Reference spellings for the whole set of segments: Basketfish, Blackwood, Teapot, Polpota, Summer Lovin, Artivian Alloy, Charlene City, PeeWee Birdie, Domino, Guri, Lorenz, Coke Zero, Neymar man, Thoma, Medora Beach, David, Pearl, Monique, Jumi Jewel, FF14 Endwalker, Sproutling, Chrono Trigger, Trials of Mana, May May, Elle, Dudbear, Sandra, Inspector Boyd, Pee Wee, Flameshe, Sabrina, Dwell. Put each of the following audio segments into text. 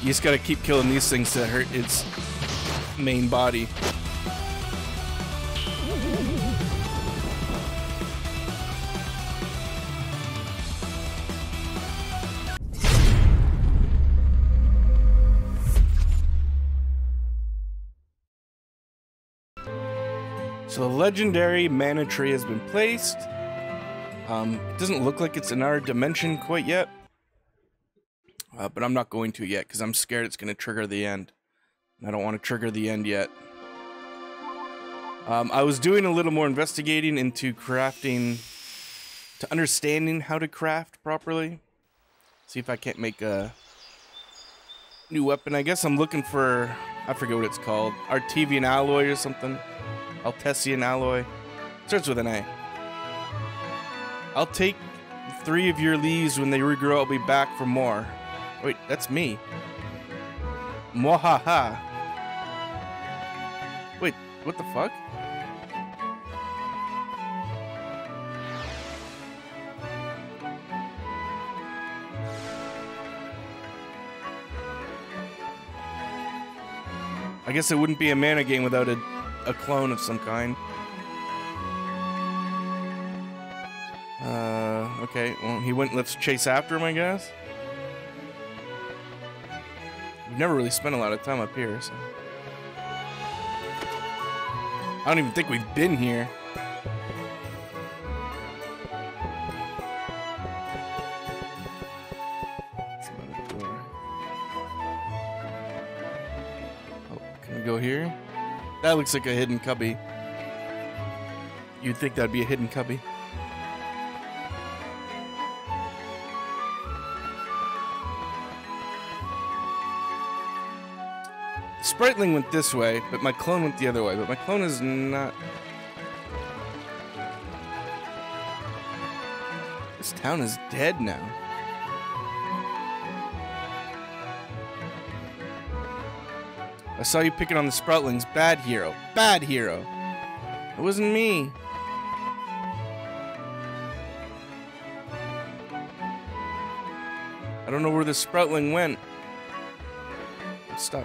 You just gotta keep killing these things that hurt its main body. So the legendary mana tree has been placed. It doesn't look like it's in our dimension quite yet. But I'm not going to yet, because I'm scared it's going to trigger the end. And I don't want to trigger the end yet. I was doing a little more investigating into crafting, to understanding how to craft properly. See if I can't make a new weapon. I guess I'm looking for, I forget what it's called, Artivian Alloy or something. Altessian Alloy. It starts with an A. I'll take 3 of your leaves. When they regrow, I'll be back for more. Wait, that's me. Mwahaha. Wait, what the fuck? I guess it wouldn't be a mana game without a clone of some kind. Okay, well, he went, let's chase after him, I guess. We've never really spent a lot of time up here, so. I don't even think we've been here. That's about the door. Oh, can we go here? That looks like a hidden cubby. You'd think that'd be a hidden cubby. The Sproutling went this way, but my clone went the other way. But my clone is not... This town is dead now. I saw you picking on the Sproutlings. Bad hero. Bad hero. It wasn't me. I don't know where the Sproutling went. I'm stuck.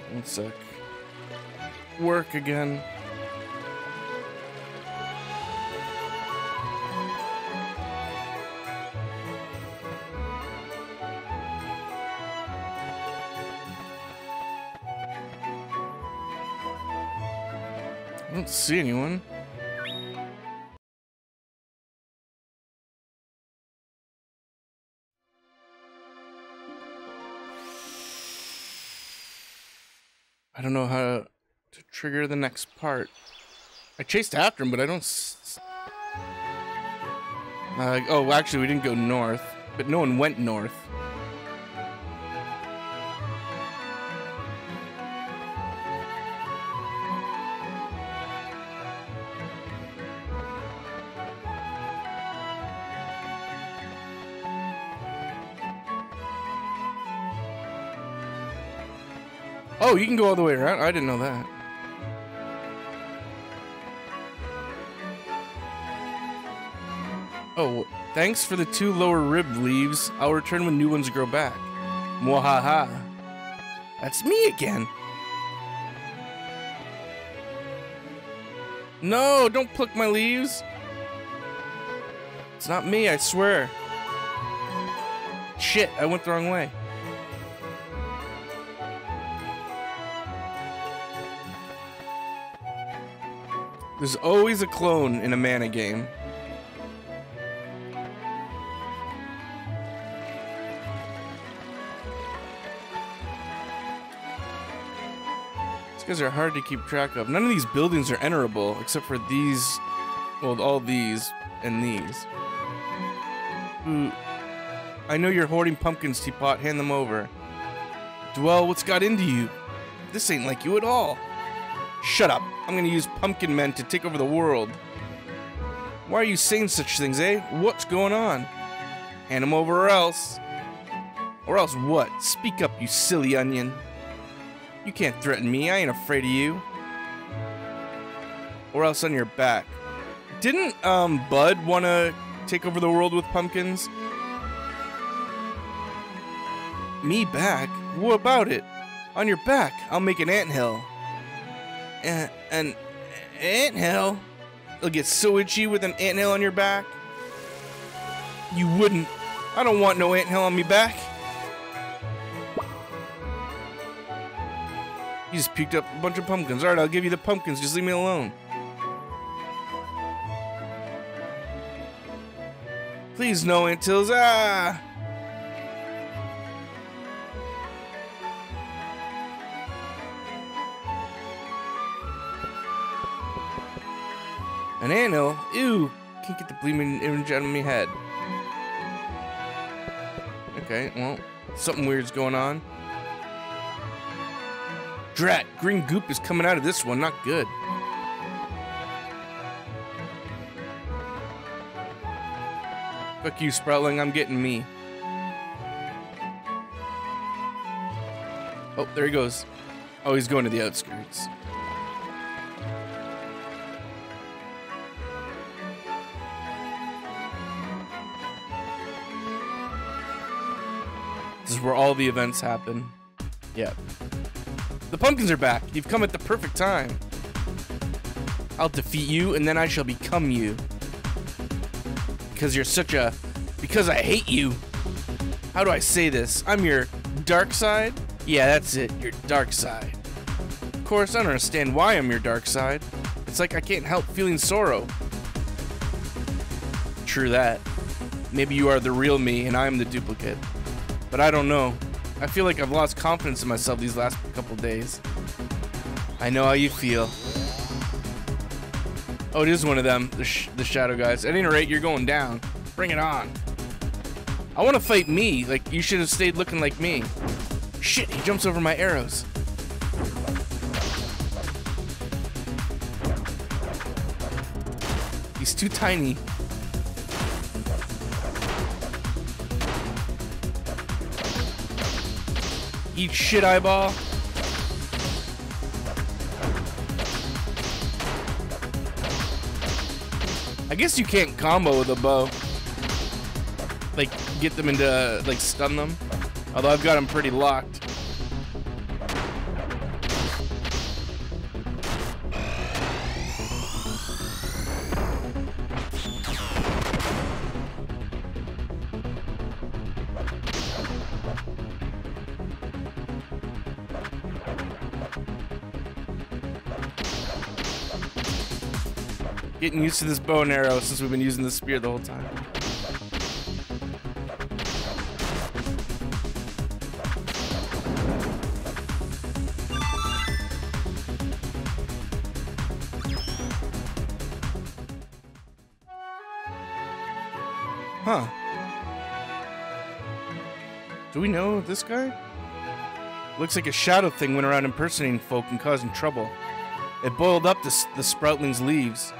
Oh, 1 sec. Work again. I don't see anyone. I don't know how to trigger the next part. I chased after him, but I don't... oh, actually, we didn't go north. But no one went north. Oh, you can go all the way around? I didn't know that. Oh, thanks for the 2 lower rib leaves. I'll return when new ones grow back. Mwahaha. That's me again. No, don't pluck my leaves. It's not me, I swear. Shit, I went the wrong way. There's always a clone in a mana game. These guys are hard to keep track of. None of these buildings are enterable, except for these, well, all these and these. Ooh. I know you're hoarding pumpkins, Teapot. Hand them over. Dwell, what's got into you? This ain't like you at all. Shut up. I'm gonna use pumpkin men to take over the world. Why are you saying such things, eh? What's going on? Hand them over or else. Or else what? Speak up, you silly onion. You can't threaten me. I ain't afraid of you. or else on your back. Didn't Bud want to take over the world with pumpkins? Me back? What about it? On your back, I'll make an anthill. An anthill? It'll get so itchy with an anthill on your back. You wouldn't. I don't want no anthill on me back. You just picked up a bunch of pumpkins. Alright, I'll give you the pumpkins. Just leave me alone. Please, no anthills. Ah! An anthill? Ew! Can't get the bleeding image out of my head. Okay, well, something weird's going on. Drat, green goop is coming out of this one, not good. Fuck you, Sproutling, I'm getting me. Oh, there he goes. Oh, he's going to the outskirts. This is where all the events happen. Yep. The pumpkins are back. You've come at the perfect time. I'll defeat you, and then I shall become you. Because you're such a... Because I hate you. How do I say this? I'm your dark side? Yeah, that's it. Your dark side. Of course, I don't understand why I'm your dark side. It's like I can't help feeling sorrow. True that. Maybe you are the real me, and I'm the duplicate. But I don't know. I feel like I've lost confidence in myself these last couple days. I know how you feel. Oh, it is one of them, the shadow guys. At any rate, you're going down. Bring it on. I want to fight me. Like, you should have stayed looking like me. Shit, he jumps over my arrows. He's too tiny. Eat shit, eyeball. I guess you can't combo with a bow. Like, get them into, like, stun them. Although I've got them pretty locked. Getting used to this bow and arrow since we've been using this spear the whole time. Huh. Do we know this guy? Looks like a shadow thing went around impersonating folk and causing trouble. It boiled up the Sproutling's leaves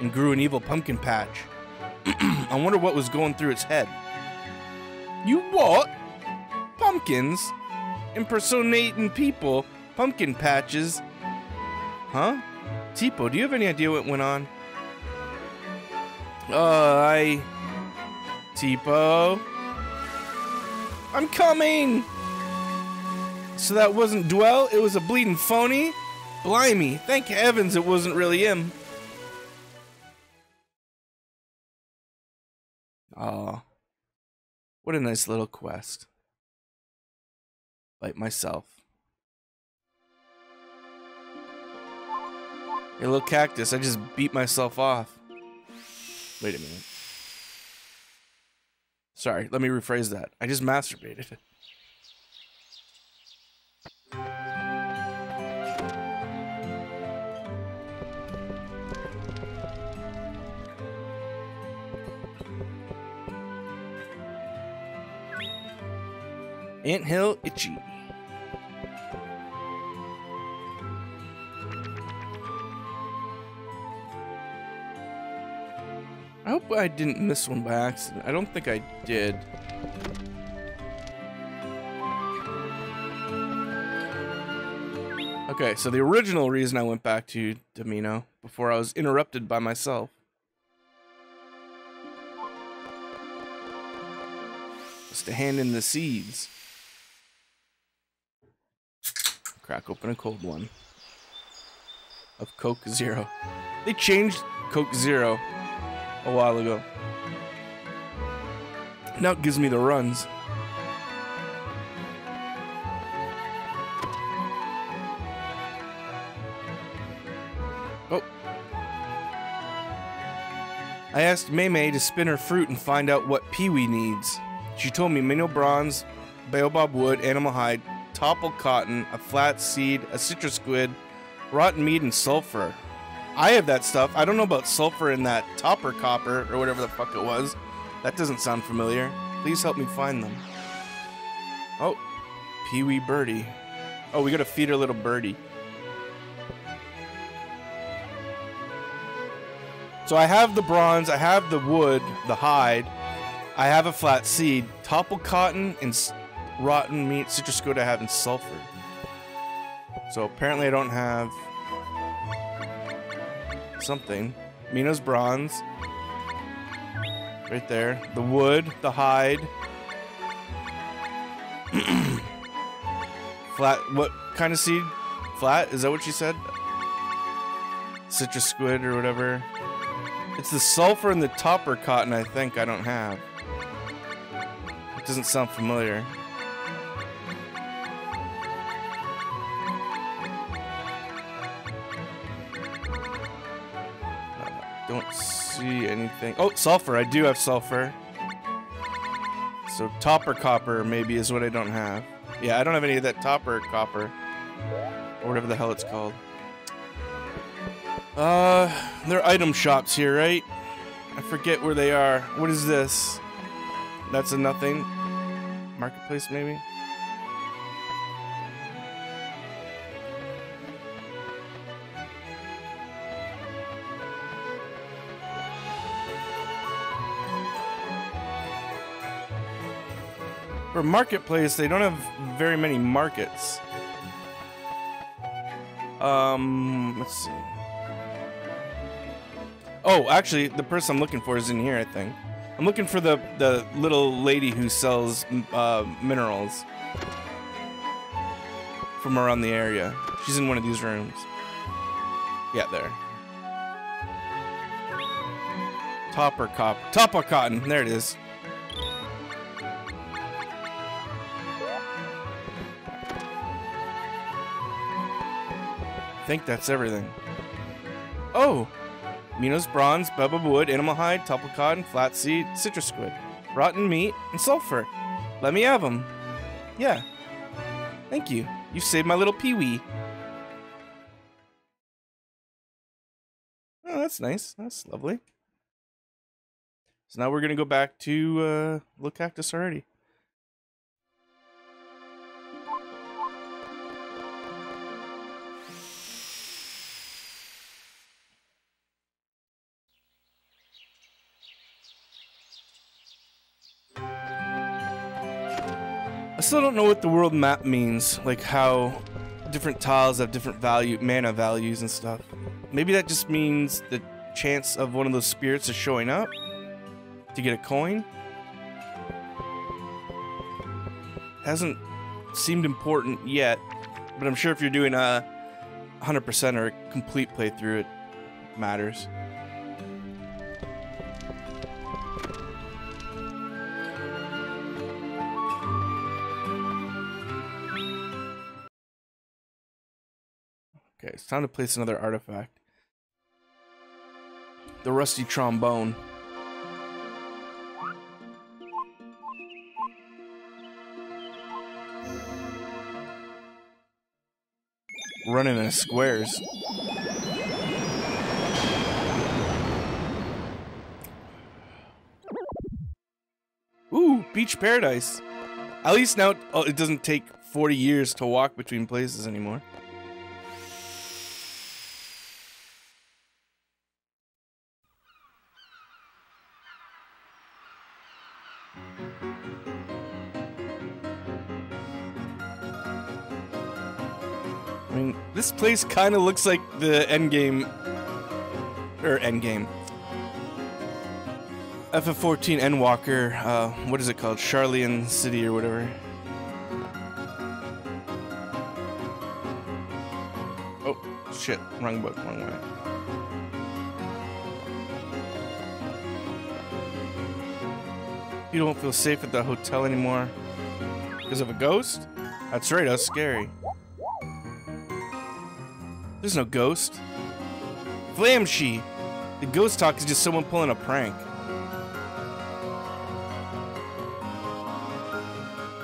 and grew an evil pumpkin patch. I wonder what was going through its head. You what? Pumpkins? Impersonating people? Pumpkin patches? Huh? Teapot, do you have any idea what went on? Teapot? I'm coming! So that wasn't Dwell, it was a bleeding phony? Blimey, thank heavens it wasn't really him. Oh, what a nice little quest. Like myself. Hey, little cactus, I just beat myself off. Wait a minute. Sorry, let me rephrase that. I just masturbated. Anthill itchy. I hope I didn't miss one by accident. I don't think I did. Okay, so the original reason I went back to Domino before I was interrupted by myself. Was to hand in the seeds. Crack open a cold one. Of Coke Zero. They changed Coke Zero a while ago. Now it gives me the runs. Oh. I asked May May to spin her fruit and find out what Pee Wee needs. She told me mineral bronze, baobab wood, animal hide, topple cotton, a flat seed, a citrus squid, rotten meat, and sulfur. I have that stuff. I don't know about sulfur in that topper copper or whatever the fuck it was. That doesn't sound familiar. Please help me find them. Oh, Pee Wee birdie. Oh, we gotta feed her little birdie. So I have the bronze, I have the wood, the hide, I have a flat seed, topple cotton, and rotten meat, citrus squid I have, and sulfur. So apparently I don't have something. Mina's bronze. Right there. The wood, the hide. Flat, what kind of seed? Flat, is that what she said? Citrus squid or whatever. It's the sulfur and the topper cotton I think I don't have. It doesn't sound familiar. Don't see anything. Oh, sulfur. I do have sulfur. So topper copper maybe is what I don't have. Yeah, I don't have any of that topper copper. Or whatever the hell it's called. There are item shops here, right? I forget where they are. What is this? That's a nothing. Marketplace maybe? For marketplace, they don't have very many markets. Let's see. Oh, actually, the person I'm looking for is in here, I think. I'm looking for the little lady who sells minerals from around the area. She's in one of these rooms. Yeah, there. Topper copper. Topper cotton. There it is. I think that's everything. Oh! Minos bronze, baobab wood, animal hide, topple cotton, flat seed, citrus squid, rotten meat, and sulfur. Let me have them. Yeah. Thank you. You saved my little Pee-wee. Oh, that's nice. That's lovely. So now we're gonna go back to Little Cactus already. I still don't know what the world map means, like how different tiles have different value, mana values and stuff. Maybe that just means the chance of one of those spirits is showing up to get a coin. Hasn't seemed important yet, but I'm sure if you're doing a 100% or a complete playthrough, it matters. Okay, it's time to place another artifact. The rusty trombone. Running in squares. Ooh, beach paradise. At least now it doesn't take 40 years to walk between places anymore. mean, this place kind of looks like the endgame. Or endgame. FF14 Endwalker, what is it called? Charlene City or whatever. Oh, shit. Wrong book, wrong way. You don't feel safe at the hotel anymore. Because of a ghost? That's right, that's scary. There's no ghost. Flameshe! The ghost talk is just someone pulling a prank.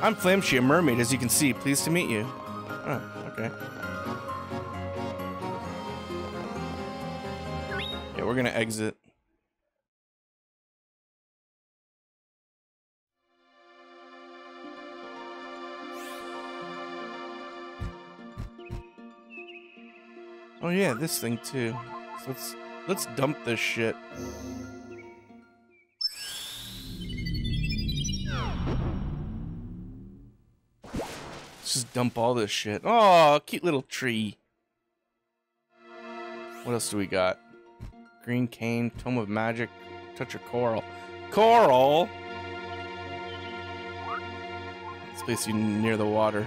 I'm Flameshe, a mermaid, as you can see. Pleased to meet you. Oh, okay. Yeah, we're gonna exit. Oh yeah, this thing too. So let's dump this shit. Just dump all this shit. Oh, cute little tree. What else do we got? Green cane, tome of magic, touch of coral. Coral! Let's place you near the water.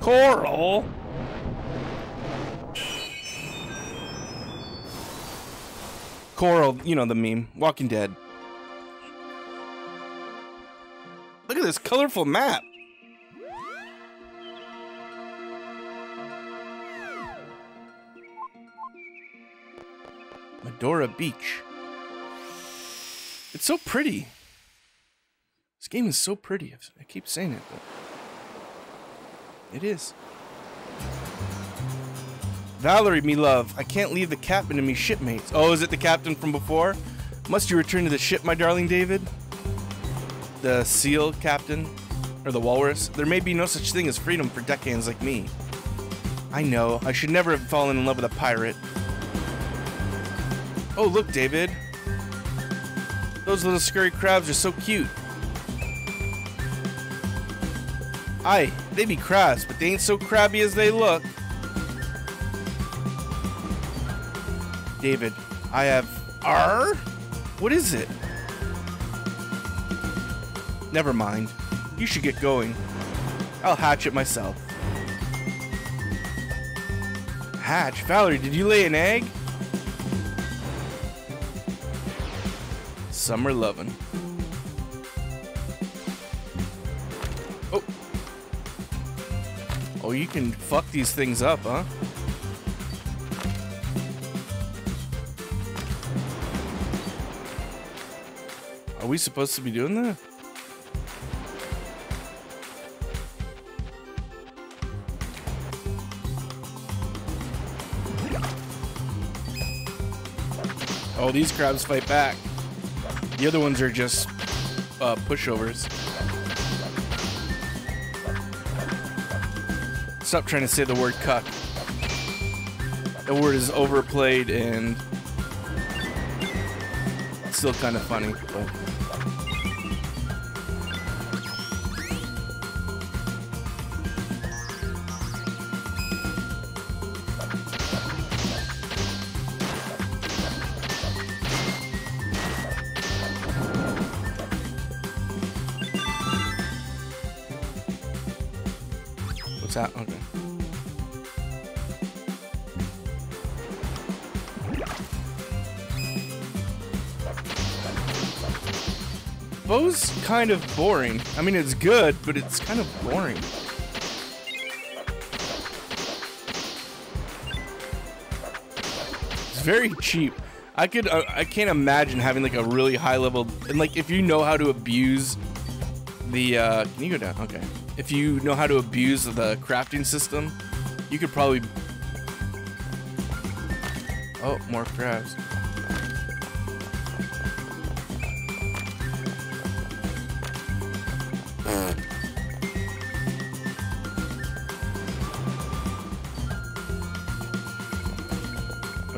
Coral! Coral, you know the meme. Walking Dead. Look at this colorful map. Medora Beach. It's so pretty. This game is so pretty. I keep saying it, but it is. Valerie, me love. I can't leave the captain and me shipmates. Oh, is it the captain from before? Must you return to the ship, my darling David? The seal captain, or the walrus. There may be no such thing as freedom for deckhands like me. I know, I should never have fallen in love with a pirate. Oh look, David. Those little scurry crabs are so cute. Aye, they be crabs, but they ain't so crabby as they look. David, I have... R? What is it? Never mind. You should get going. I'll hatch it myself. Hatch? Valerie, did you lay an egg? Summer lovin'. Oh. Oh, you can fuck these things up, huh? Are we supposed to be doing that? Oh, these crabs fight back. The other ones are just pushovers. Stop trying to say the word cuck. The word is overplayed and it's still kind of funny. Bow's kind of boring. I mean, it's good, but it's kind of boring. It's very cheap. I can't imagine having like a really high level, and like if you know how to abuse the, can you go down? Okay. If you know how to abuse the crafting system, you could probably, oh, more crabs.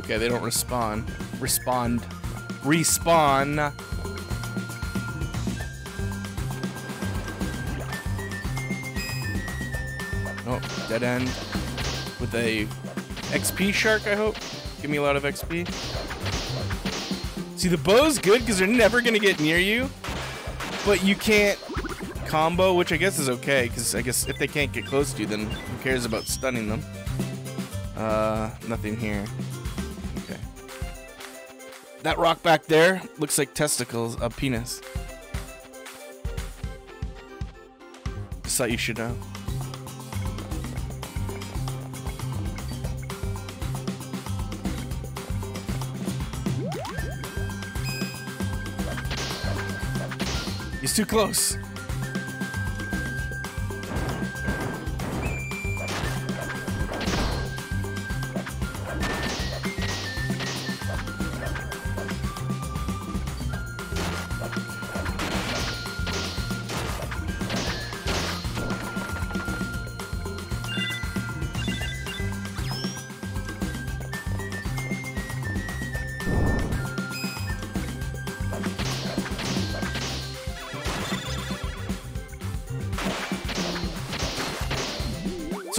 Yeah, they don't respond. Respawn. Oh, dead end. With a XP shark, I hope. Give me a lot of XP. See, the bow's good because they're never going to get near you. But you can't combo, which I guess is okay, because I guess if they can't get close to you, then who cares about stunning them? Nothing here. Okay. That rock back there looks like testicles, a penis. Just thought you should know. He's too close.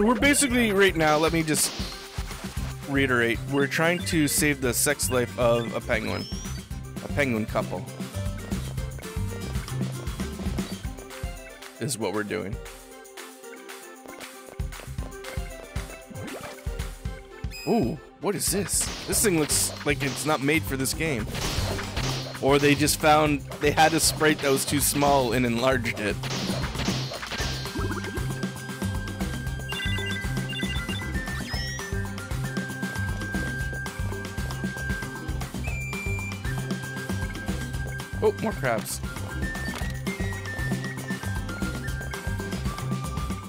We're basically, right now, let me just reiterate, we're trying to save the sex life of a penguin couple, is what we're doing. Ooh, what is this? This thing looks like it's not made for this game. Or they just found, they had a sprite that was too small and enlarged it. Oh, more crabs.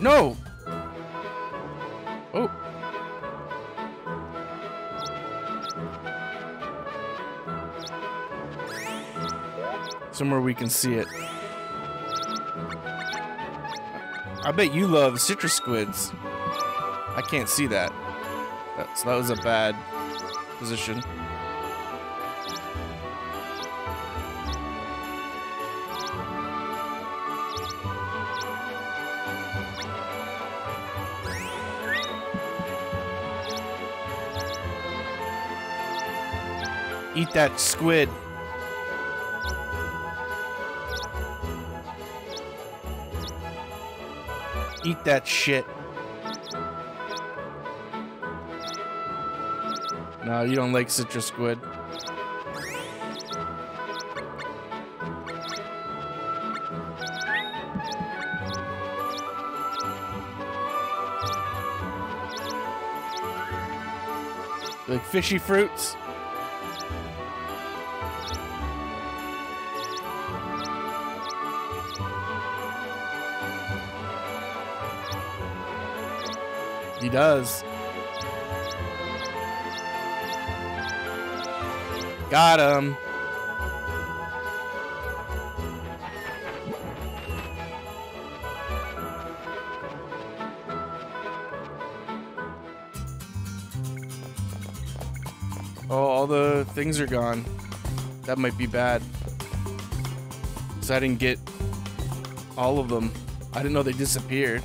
No! Oh. Somewhere we can see it. I bet you love citrus squids. I can't see that. So that was a bad position. Eat that squid. Eat that shit. No, you don't like citrus squid. You like fishy fruits? He does. Got him. Oh, all the things are gone. That might be bad. 'Cause I didn't get all of them. I didn't know they disappeared.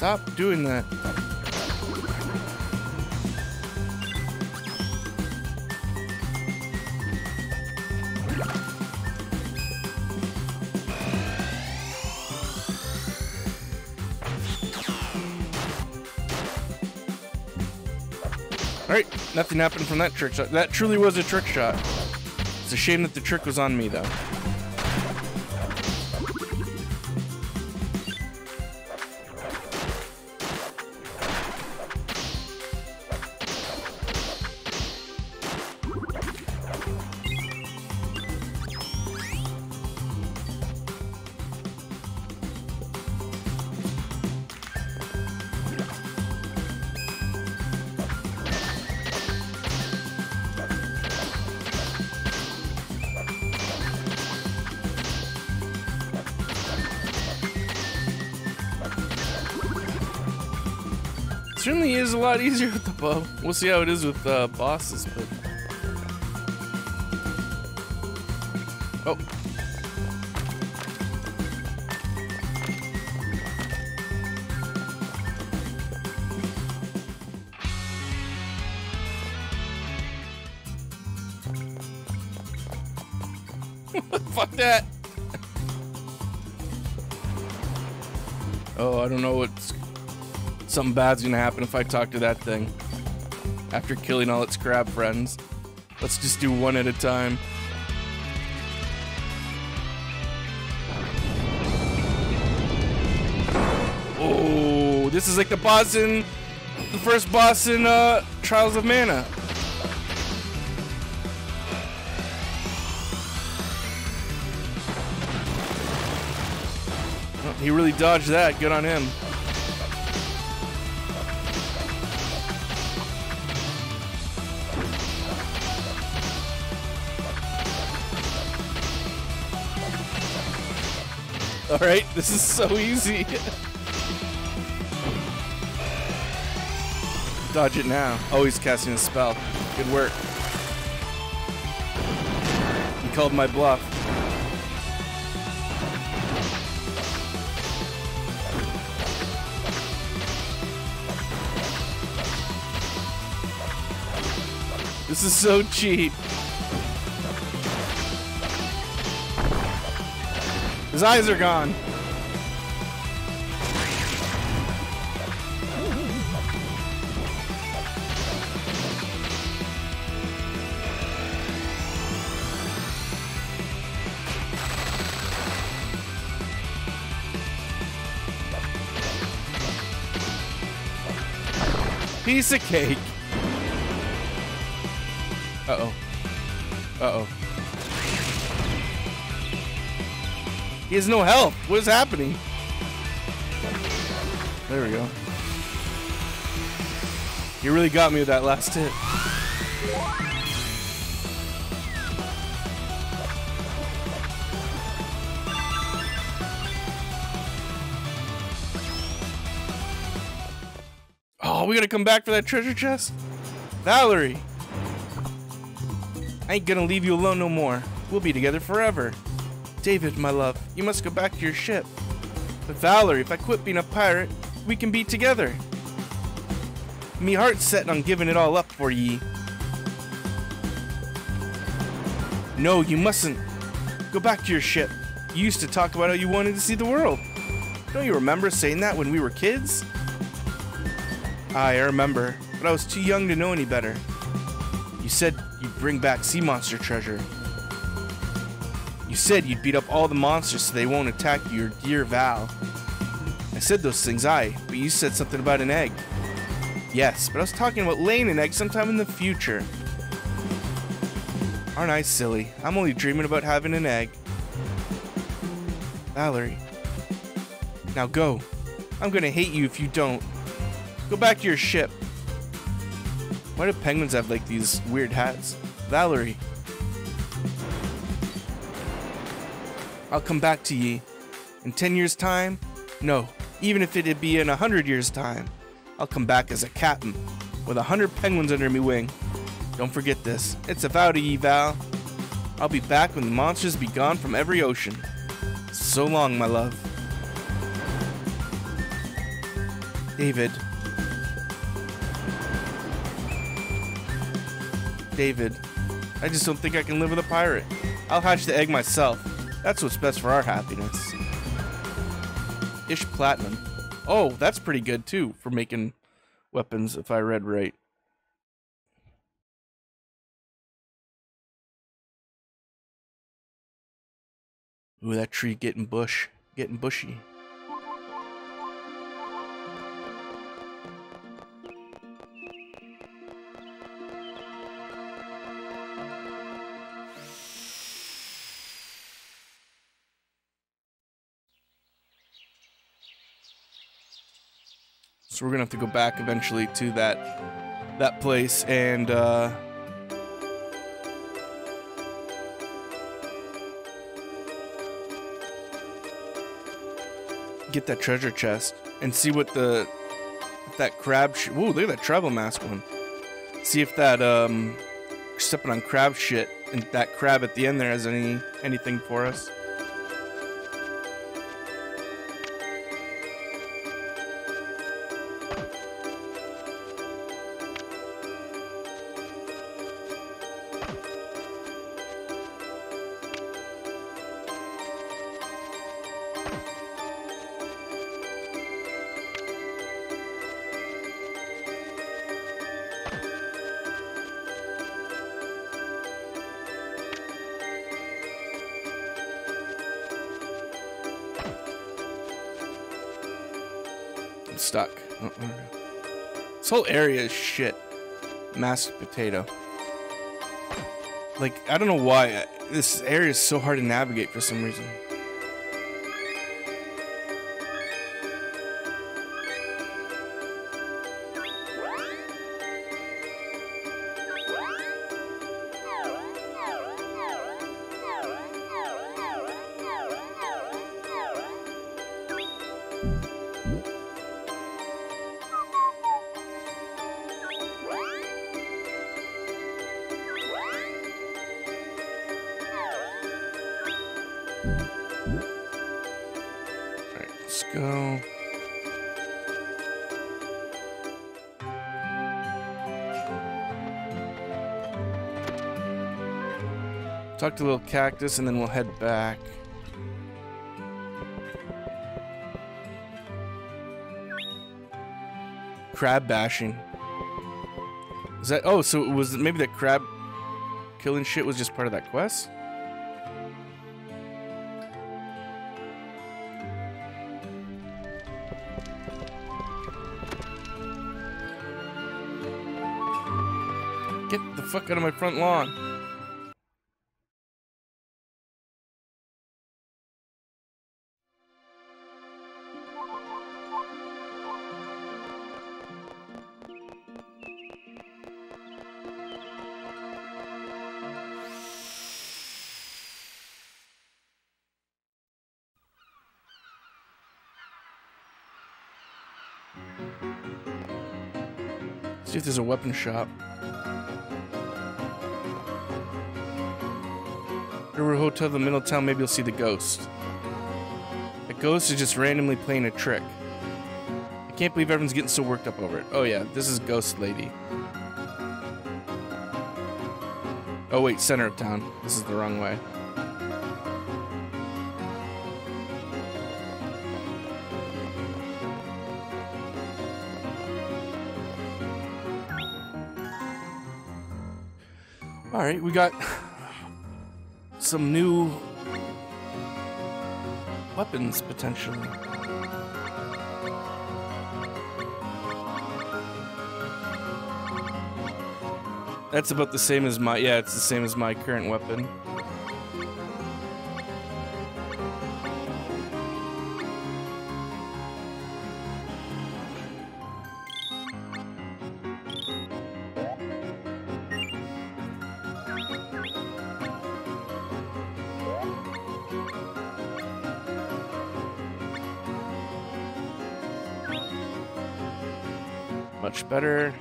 Stop doing that. Alright, nothing happened from that trick shot. That truly was a trick shot. It's a shame that the trick was on me, though. Certainly is a lot easier with the bow. We'll see how it is with bosses, but... Oh. Fuck that! Oh, I don't know what's... Something bad's gonna happen if I talk to that thing. After killing all its crab friends. Let's just do one at a time. Oh, this is like the boss in... The first boss in Trials of Mana. He really dodged that. Good on him. All right, this is so easy. Dodge it now. Oh, he's casting a spell. Good work. He called my bluff. This is so cheap. His eyes are gone. Piece of cake. Uh-oh. Uh-oh. He has no health. What is happening? There we go. He really got me with that last hit. Oh, we gotta come back for that treasure chest? Valerie! I ain't gonna leave you alone no more. We'll be together forever. David, my love, you must go back to your ship. But Valerie, if I quit being a pirate, we can be together. Me heart's set on giving it all up for ye. No, you mustn't. Go back to your ship. You used to talk about how you wanted to see the world. Don't you remember saying that when we were kids? Aye, I remember, but I was too young to know any better. You said... You'd bring back sea monster treasure. You said you'd beat up all the monsters so they won't attack your dear Val. I said those things, aye, but you said something about an egg. Yes, but I was talking about laying an egg sometime in the future. Aren't I silly? I'm only dreaming about having an egg. Valerie. Now go. I'm gonna hate you if you don't. Go back to your ship. Why do penguins have, like, these weird hats? Valerie. I'll come back to ye. In 10 years' time? No, even if it'd be in 100 years' time. I'll come back as a captain, with 100 penguins under me wing. Don't forget this. It's a vow to ye, Val. I'll be back when the monsters be gone from every ocean. So long, my love. David. David, I just don't think I can live with a pirate. I'll hatch the egg myself. That's what's best for our happiness. Ish Platinum. Oh, that's pretty good too for making weapons, if I read right. Ooh, that tree getting bushy. So we're gonna have to go back eventually to that place and get that treasure chest and see what the if that crab shit. Ooh, look at that tribal mask one. See if that, stepping on crab shit and that crab at the end there has anything for us. This whole area is shit. Mashed potato. Like, I don't know why. This area is so hard to navigate for some reason. Talk to a little cactus and then we'll head back. Crab bashing. Is that, oh, so it was maybe that crab killing shit was just part of that quest? Get the fuck out of my front lawn. See if there's a weapon shop. River Hotel, the middle town, maybe you'll see the ghost. The ghost is just randomly playing a trick. I can't believe everyone's getting so worked up over it. Oh yeah, this is Ghost Lady. Oh wait, center of town. This is the wrong way. Alright, we got some new weapons, potentially. That's about the same as my, yeah, it's the same as my current weapon. Better.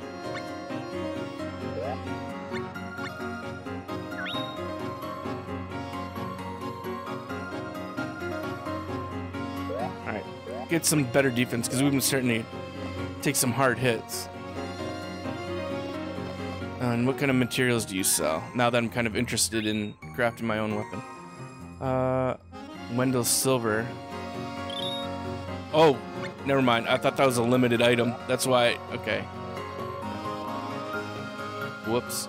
Alright, get some better defense because we've been starting to take some hard hits. And what kind of materials do you sell? Now that I'm kind of interested in crafting my own weapon. Wendell's silver. Oh, never mind. I thought that was a limited item. That's why. Okay. Whoops.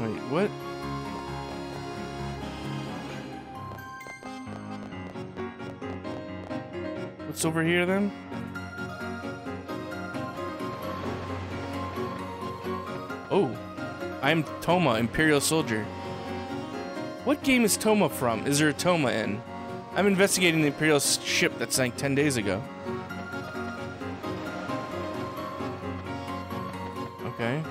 Wait, what? What's over here then? Oh, I'm Thoma, Imperial Soldier. What game is Thoma from? Is there a Thoma in? I'm investigating the Imperial ship that sank 10 days ago. Okay.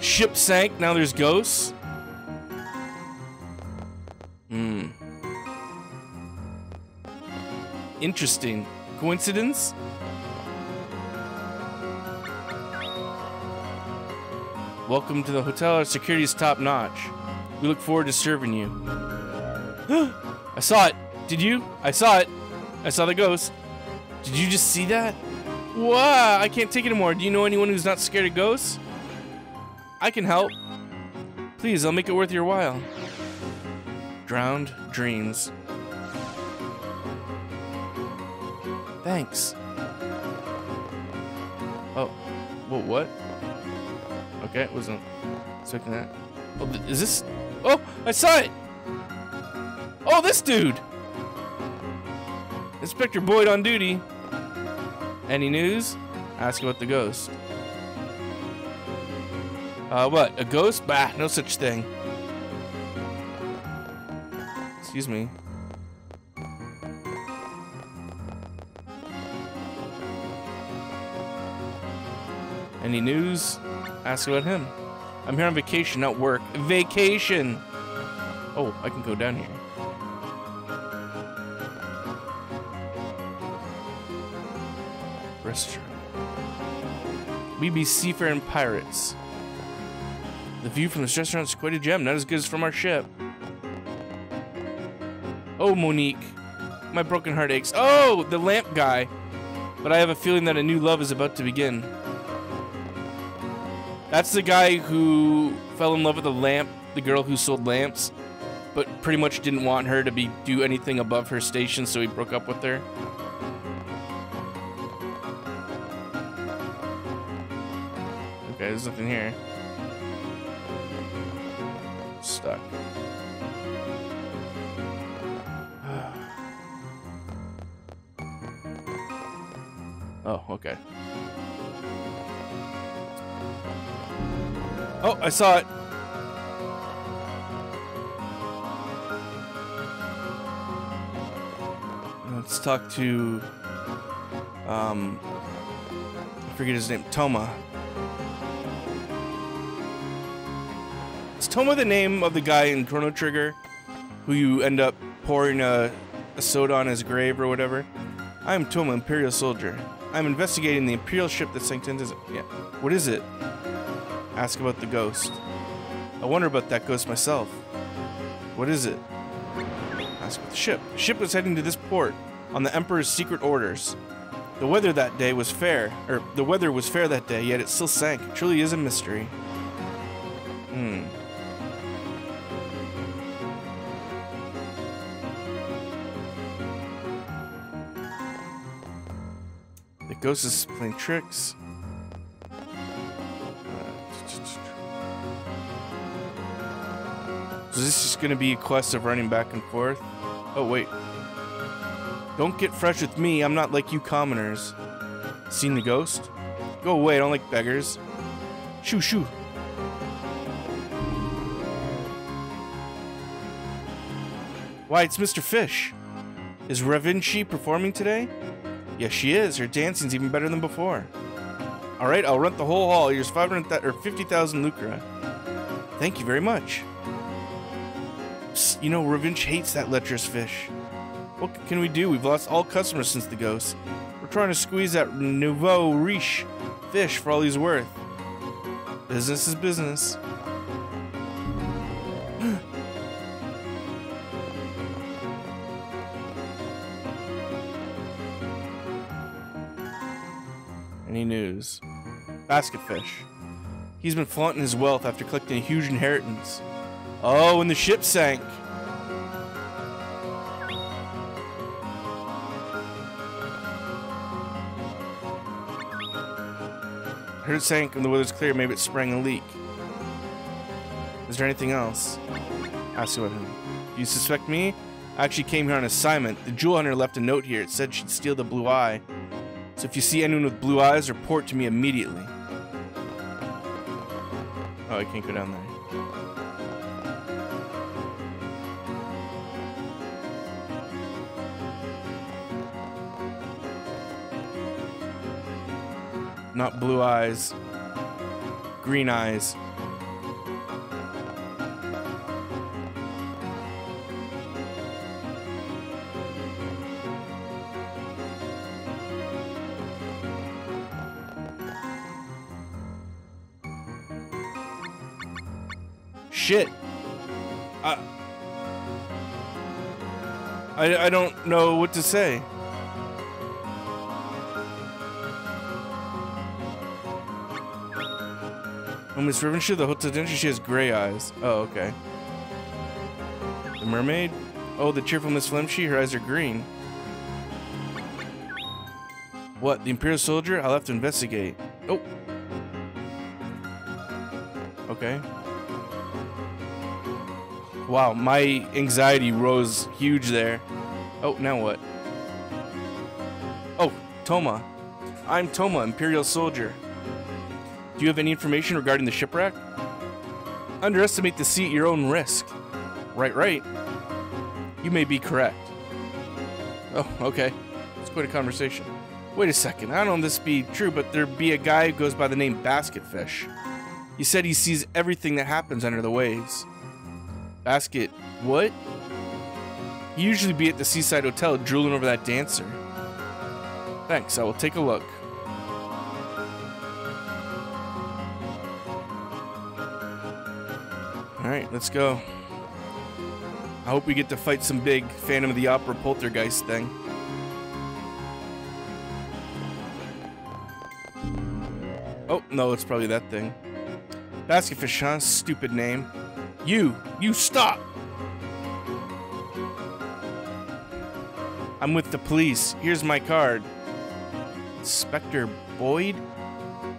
Ship sank, now there's ghosts. Hmm. Interesting. Coincidence? Welcome to the hotel. Our security is top notch. We look forward to serving you. I saw it. Did you? I saw it. I saw the ghost. Did you just see that? Wow, I can't take it anymore. Do you know anyone who's not scared of ghosts? I can help. Please, I'll make it worth your while. Drowned dreams. Thanks. Oh, well, what? Okay, wasn't expecting that. Oh, is this? Oh, I saw it. Oh, this dude. Inspector Boyd on duty. Any news? Ask about the ghost. What? A ghost? Bah, no such thing. Excuse me. Any news? Ask about him. I'm here on vacation, not work. Vacation! Oh, I can go down here. Restaurant. We be seafaring pirates. The view from this restaurant is quite a gem, not as good as from our ship. Oh, Monique. My broken heart aches. Oh, the lamp guy. But I have a feeling that a new love is about to begin. That's the guy who fell in love with the lamp, the girl who sold lamps, but pretty much didn't want her to do anything above her station, so he broke up with her. Okay, there's nothing here. Stuck. Oh, okay. Oh, I saw it. Let's talk to, I forget his name, Thoma. Is Thoma the name of the guy in Chrono Trigger who you end up pouring a soda on his grave or whatever? I'm Thoma, Imperial Soldier. I'm investigating the Imperial ship that sank into... Yeah. What is it? Ask about the ghost. I wonder about that ghost myself. What is it? Ask about the ship. The ship was heading to this port on the Emperor's secret orders. The weather that day was fair, yet it still sank. It truly is a mystery. Hmm. The ghost is playing tricks. So this is just gonna be a quest of running back and forth? Oh wait. Don't get fresh with me, I'm not like you commoners. Seen the ghost? Go away, I don't like beggars. Shoo shoo. Why, it's Mr. Fish. Is Ravenshire performing today? Yes, she is. Her dancing's even better than before. Alright, I'll rent the whole hall. Here's 50,000 lucre. Thank you very much. You know, Revenge hates that lecherous fish. What can we do? We've lost all customers since the ghost. We're trying to squeeze that nouveau riche fish for all he's worth. Business is business. Any news? Basketfish. He's been flaunting his wealth after collecting a huge inheritance. Oh, when the ship sank. I heard it sank and the weather's clear. Maybe it sprang a leak. Is there anything else? Ask about him. Do you suspect me? I actually came here on assignment. The jewel hunter left a note here. It said she'd steal the blue eye. So if you see anyone with blue eyes, report to me immediately. Oh, I can't go down there. Not blue eyes, green eyes. Shit. I don't know what to say. Oh, Miss Ravenshire, the hotel dentist, she has gray eyes. Oh, okay. The mermaid? Oh, the cheerful Miss Flameshe, her eyes are green. What, the Imperial soldier? I'll have to investigate. Oh. Okay. Wow, my anxiety rose huge there. Oh, now what? Oh, Thoma. I'm Thoma, Imperial soldier. Do you have any information regarding the shipwreck? Underestimate the sea at your own risk. Right, right. You may be correct. Oh, okay. It's quite a conversation. Wait a second. I don't know if this be true, but there be a guy who goes by the name Basketfish. He said he sees everything that happens under the waves. Basket, what? He usually be at the seaside hotel drooling over that dancer. Thanks. I will take a look. All right, let's go. I hope we get to fight some big Phantom of the Opera poltergeist thing. Oh, no, it's probably that thing. Basketfish, huh? Stupid name. You stop! I'm with the police. Here's my card. Inspector Boyd?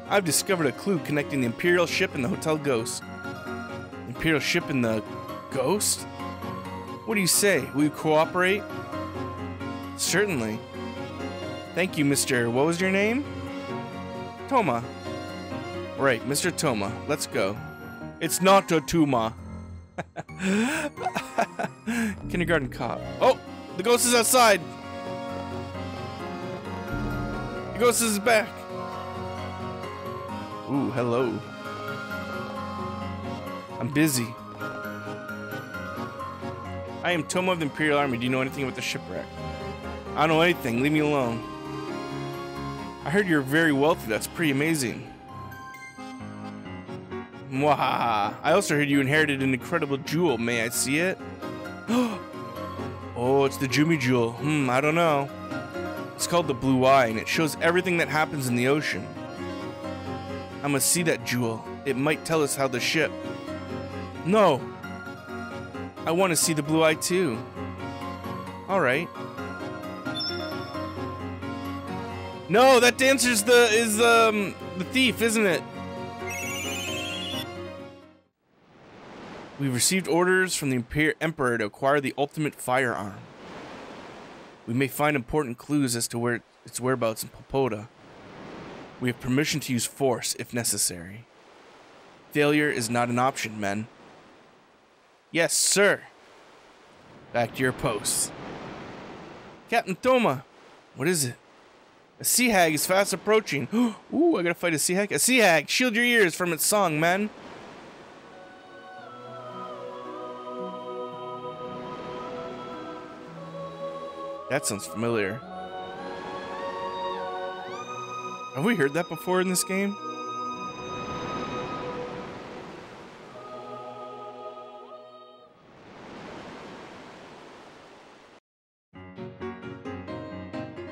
I've discovered a clue connecting the Imperial ship and the Hotel Ghost. Imperial ship and the ghost? What do you say? Will you cooperate? Certainly. Thank you, Mr. What was your name? Thoma. Right, Mr. Thoma. Let's go. It's not a Thoma. Kindergarten cop. Oh, the ghost is outside. The ghost is back. Ooh, hello. I'm busy. I am Thoma of the Imperial Army. Do you know anything about the shipwreck? I don't know anything. Leave me alone. I heard you're very wealthy. That's pretty amazing. Mwahaha. I also heard you inherited an incredible jewel. May I see it? Oh, it's the Jumi Jewel. I don't know. It's called the Blue Eye, and it shows everything that happens in the ocean. I must see that jewel. It might tell us how the ship... No! I want to see the Blue Eye, too. Alright. No, that dancer's the thief, isn't it? We've received orders from the Emperor to acquire the ultimate firearm. We may find important clues as to where its whereabouts in Polpota. We have permission to use force if necessary. Failure is not an option, men. Yes, sir. Back to your posts. Captain Thoma. What is it? A sea hag is fast approaching. Ooh, I gotta fight a sea hag. A sea hag. Shield your ears from its song, man. That sounds familiar. Have we heard that before in this game?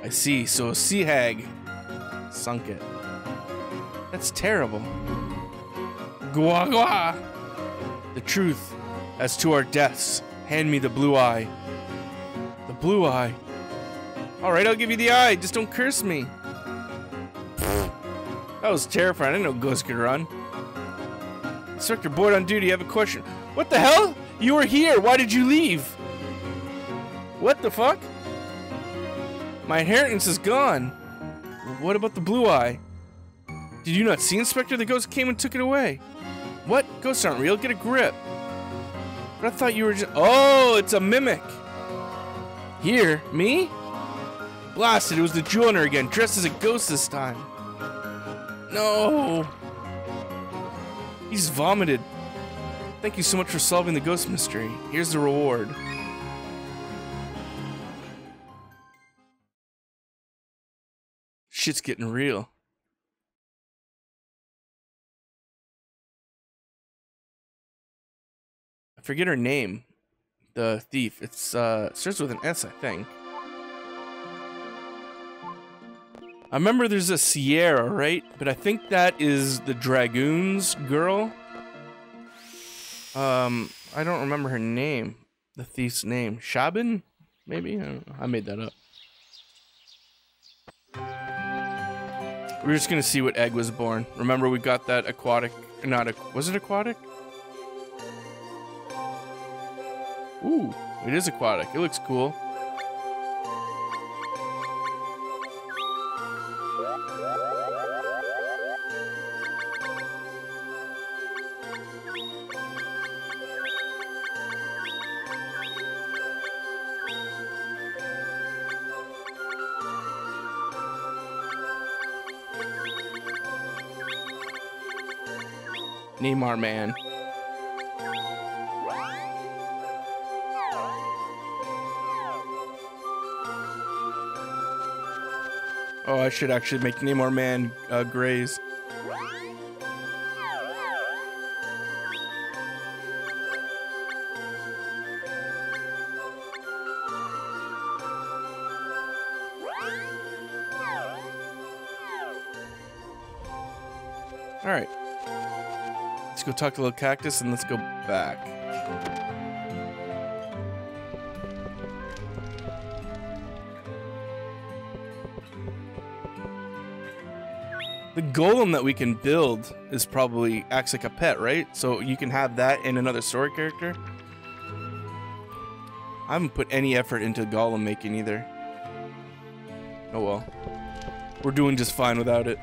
I see, so a sea hag sunk it. That's terrible. Gwa gwa! The truth as to our deaths. Hand me the Blue Eye. The Blue Eye. Alright, I'll give you the eye. Just don't curse me. That was terrifying. I didn't know ghosts could run. Inspector Boyd on duty, I have a question. What the hell? You were here. Why did you leave? What the fuck? My inheritance is gone. What about the Blue Eye? Did you not see, Inspector? The ghost came and took it away. What? Ghosts aren't real. Get a grip. But I thought you were just... Oh, it's a mimic. Here? Me? Blasted. It was the jewel on her again, dressed as a ghost this time. No. He's vomited. Thank you so much for solving the ghost mystery. Here's the reward. Shit's getting real. forget her name, the thief. It's starts with an S, I think. I remember there's a Sierra, right? But I think that is the Dragoon's girl. I don't remember her name. The thief's name. Shabin? Maybe? I don't know. I made that up. We're just gonna see what egg was born. Remember, we got that aquatic... Not a... Was it aquatic? Ooh, it is aquatic. It looks cool. Neymar man. Oh, I should actually make Neymar man grays. All right. Let's go talk to little cactus and let's go back. The golem that we can build is probably acts like a pet, right? So you can have that in another story character. I haven't put any effort into golem making either. Oh well. We're doing just fine without it.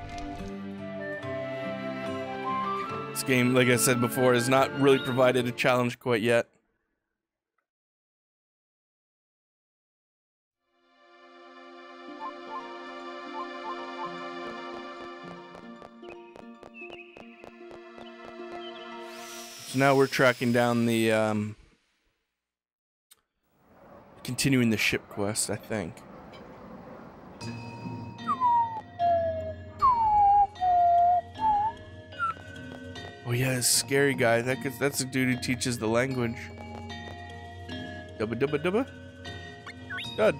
This game, like I said before, has not really provided a challenge quite yet. So now we're tracking down the, continuing the ship quest, I think. Oh yeah, it's a scary guy. That's the dude who teaches the language. Dubba dubba dubba. Dud.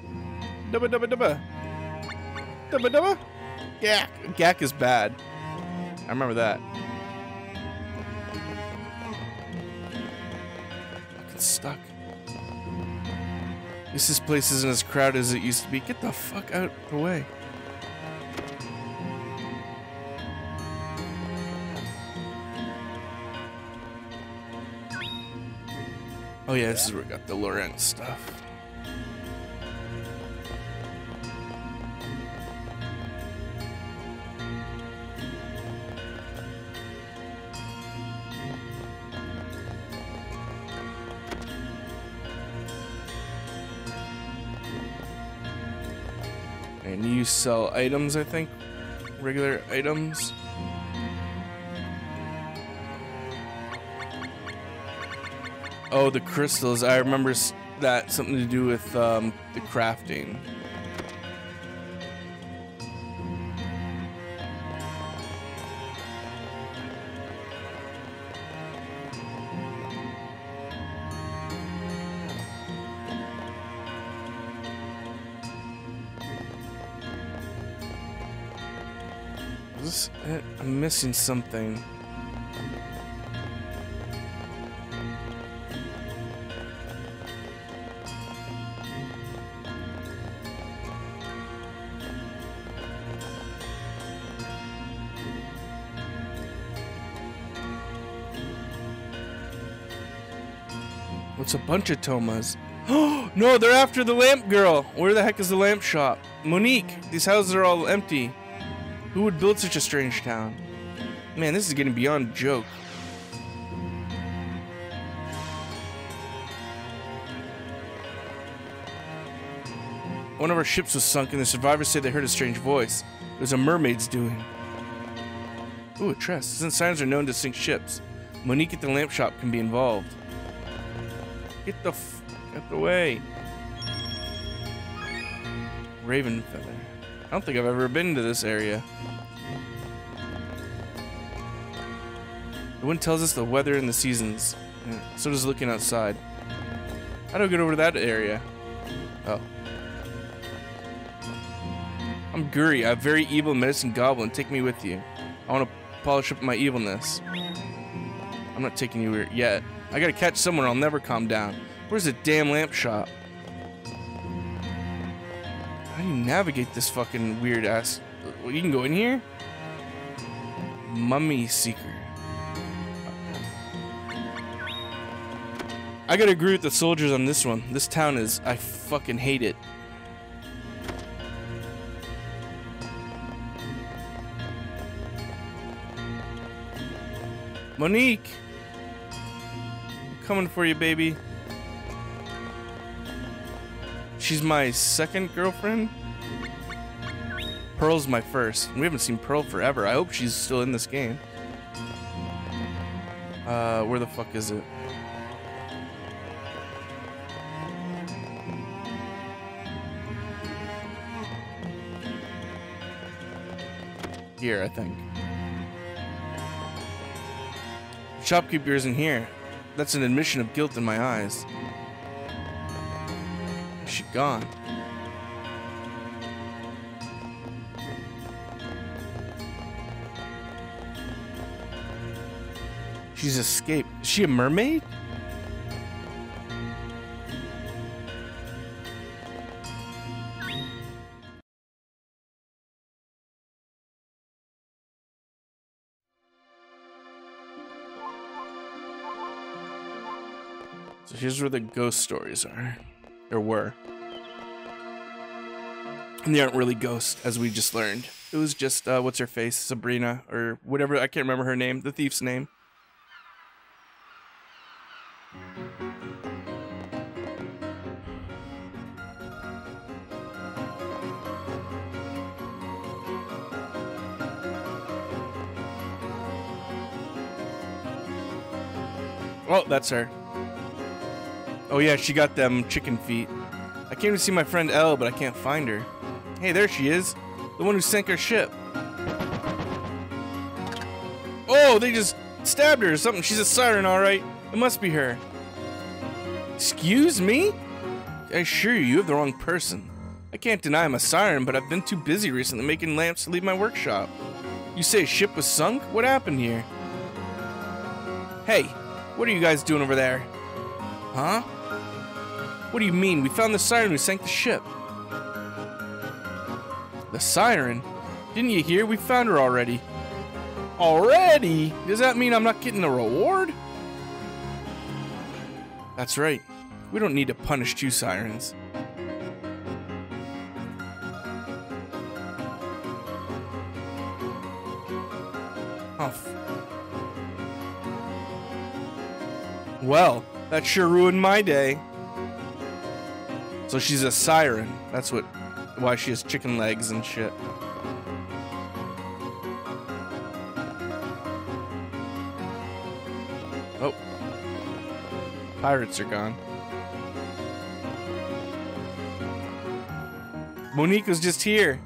Dubba dubba dubba. Dubba dubba. Gak. Gak is bad. I remember that. Fucking stuck. This place isn't as crowded as it used to be. Get the fuck out of the way. Oh yeah, this is where we got the Lorenz stuff. And you sell items, I think. Regular items. Oh, the crystals. I remember that something to do with the crafting. Is this it? I'm missing something. It's a bunch of Thomas. Oh no, they're after the lamp girl. Where the heck is the lamp shop? Monique, these houses are all empty. Who would build such a strange town? Man, this is getting beyond a joke. One of our ships was sunk and the survivors said they heard a strange voice. It was a mermaid's doing. Ooh, a tress. Since signs are known to sink ships, Monique at the lamp shop can be involved. Get the f out the way. Ravenfeather. I don't think I've ever been to this area. The wind tells us the weather and the seasons. So does looking outside. How do I get over to that area? Oh. I'm Guri, a very evil medicine goblin. Take me with you. I want to polish up my evilness. I'm not taking you here yet. I gotta catch someone. I'll never calm down. Where's the damn lamp shop? How do you navigate this fucking weird ass? Well, you can go in here? Mummy Seeker. I gotta agree with the soldiers on this one. This town is... I fucking hate it. Monique! I'm coming for you, baby. She's my second girlfriend? Pearl's my first. We haven't seen Pearl forever. I hope she's still in this game. Where the fuck is it? Here, I think. Shopkeeper isn't here. That's an admission of guilt in my eyes. Is she gone? She's escaped. Is she a mermaid? So here's where the ghost stories are. Or were. And they aren't really ghosts, as we just learned. It was just, what's her face? Sabrina, or whatever. I can't remember her name. The thief's name. Oh, that's her. Oh yeah, she got them chicken feet. I came to see my friend Elle, but I can't find her. Hey, there she is. The one who sank our ship. Oh, they just stabbed her or something. She's a siren, all right. It must be her. Excuse me? I assure you, you have the wrong person. I can't deny I'm a siren, but I've been too busy recently making lamps to leave my workshop. You say a ship was sunk? What happened here? Hey, what are you guys doing over there? Huh? What do you mean? We found the siren who sank the ship. The siren? Didn't you hear? We found her already. Already? Does that mean I'm not getting a reward? That's right. We don't need to punish two sirens. Huff. Well, that sure ruined my day. So she's a siren. That's what, why she has chicken legs and shit. Oh. Pirates are gone. Monique was just here.